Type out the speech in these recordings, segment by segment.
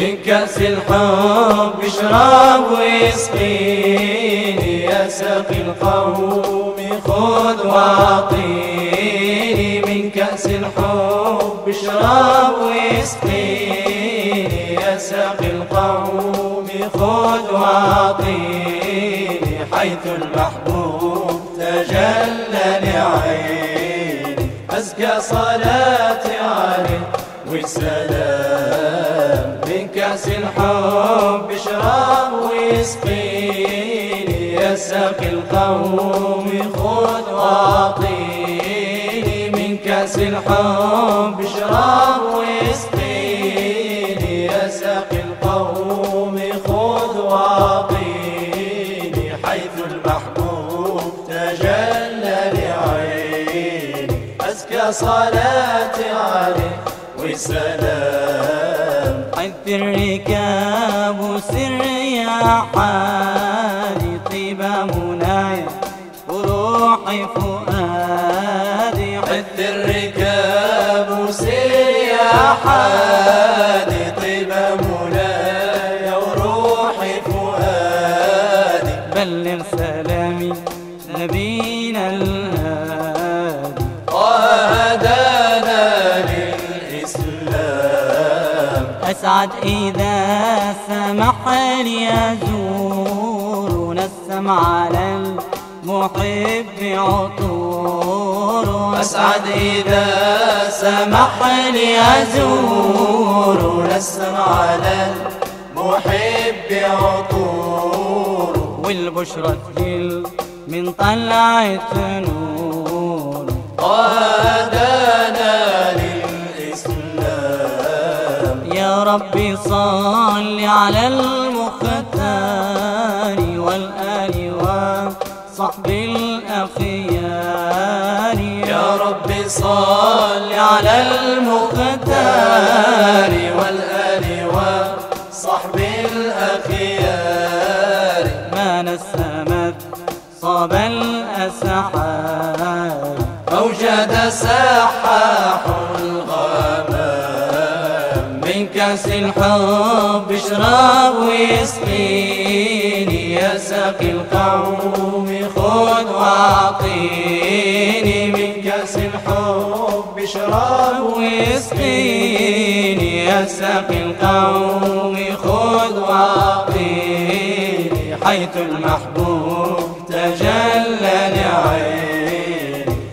من كأس الحب اشرب واسقيني يا ساقي القوم خذ واعطيني. من كأس الحب اشرب واسقيني يا ساقي القوم خذ واعطيني. حيث المحبوب تجلى لعيني أزكى صلاتي عليه والسلام. من كأس الحب اشرب واسقيني يا ساقي القوم خذ واعطيني. من كأس الحب اشرب واسقيني يا ساقي القوم خذ واعطيني. حيث المحبوب تجلى لعيني أزكى صلاتي عليه والسلام. حث الركاب سري يا حالي طيب منايا وروحي فؤادي. حث الركاب سري يا حالي طيب منايا وروحي فؤادي. بلغ سلامي نبينا الهادي وهدانا للإسلام. أسعد إذا سمح لي أزور نسم على المحب عطور. أسعد إذا سمح لي أزور نسم على المحب عطور. والبشرى تهل من طلعة نور قادنا ربي صل على المختار والآل وصحب الأخيار. يا ربي صل على المختار والآل وصحب الأخيار. من السمد صاب الأسحار أوجد ساحاح الغمام. من كأس الحب اشرب واسقيني يا ساقي القوم خذ واعطيني. من كأس الحب اشرب واسقيني يا ساقي القوم خذ واعطيني. حيث المحبوب تجلى لعيني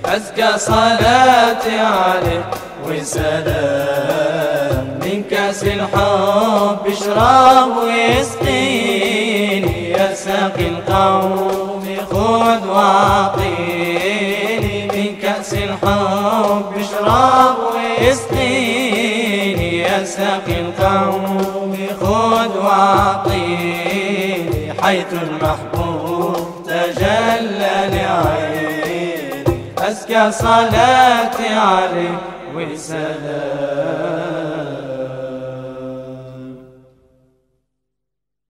أزكى صلاتي عليه والسلام. من كأس الحب اشرب واسقيني يا ساقي القوم خذ واعطيني. من كأس الحب اشرب واسقيني يا ساقي القوم خذ واعطيني. حيث المحبوب تجلى لعيني أزكى صلاتي عليه والسلام.